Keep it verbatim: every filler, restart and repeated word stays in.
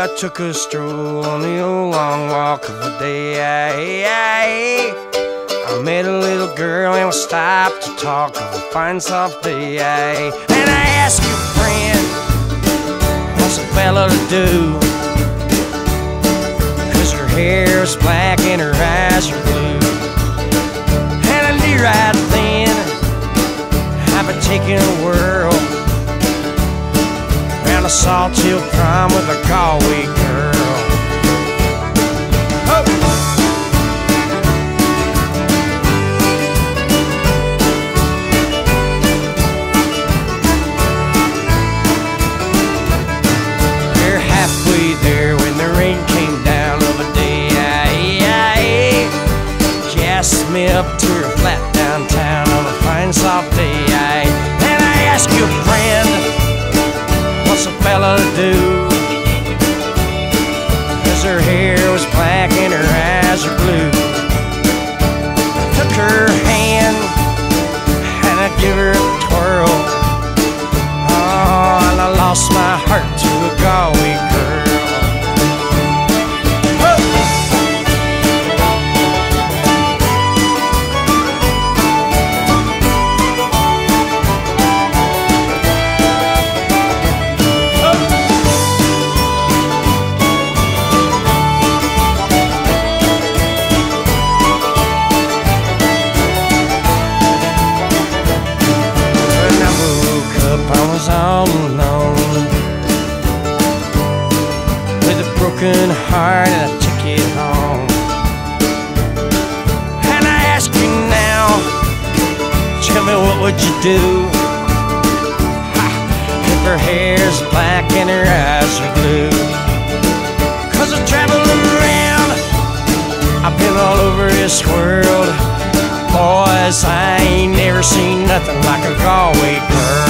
I took a stroll on the old long walk of the day. I met a little girl and we stopped to talk of a fine soft day. And I asked your friend, what's a fella to do? Cause her hair is black and her eyes are blue. And I knew right then I've been taking the world. I saw till prime with a Galway girl. Oh. They're halfway there when the rain came down of a day. She asked me up to her flat downtown on a fine soft day. And I asked your friend, what's a fella to do? Cause her hair was black and her eyes are blue. I took her hand and I give her a twirl. Oh, and I lost my heart to a Galway girl. All alone with a broken heart and a ticket home. And I ask you now, tell me what would you do? Ha, if her hair's black and her eyes are blue. Cause I travel around, I've been all over this world. Boys, I ain't never seen nothing like a Galway girl.